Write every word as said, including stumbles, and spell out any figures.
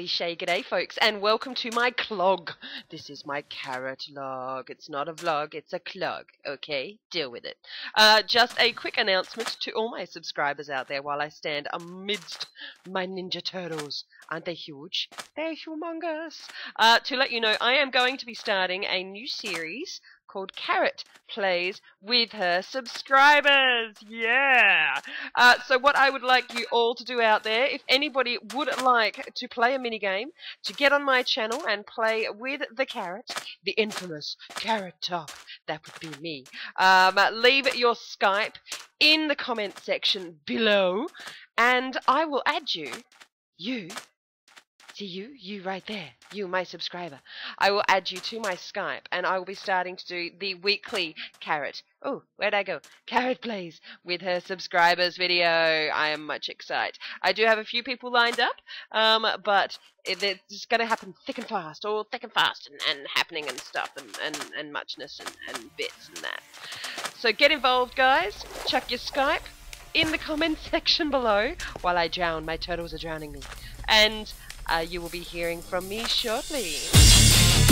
cliche. G'day folks, and welcome to my clog. This is my carrot log. It's not a vlog, it's a clog. Okay, deal with it. Uh, just a quick announcement to all my subscribers out there while I stand amidst my Ninja Turtles. Aren't they huge? They're humongous. Uh, to let you know, I am going to be starting a new series called Carrot Plays with Her Subscribers. Yeah! Uh, so what I would like you all to do out there, if anybody would like to play a minigame, to get on my channel and play with the carrot, the infamous Carrot Top, that would be me. Um, leave your Skype in the comment section below, and I will add you. You. See you? You right there. You, my subscriber. I will add you to my Skype, and I will be starting to do the weekly Carrot. Oh, where'd I go? Carrot Plays with Her Subscribers video. I am much excited. I do have a few people lined up, um, but it's going to happen thick and fast, all thick and fast, and, and happening and stuff, and, and, and muchness, and, and bits and that. So get involved, guys. Chuck your Skype in the comment section below while I drown. My turtles are drowning me. And... Uh, you will be hearing from me shortly.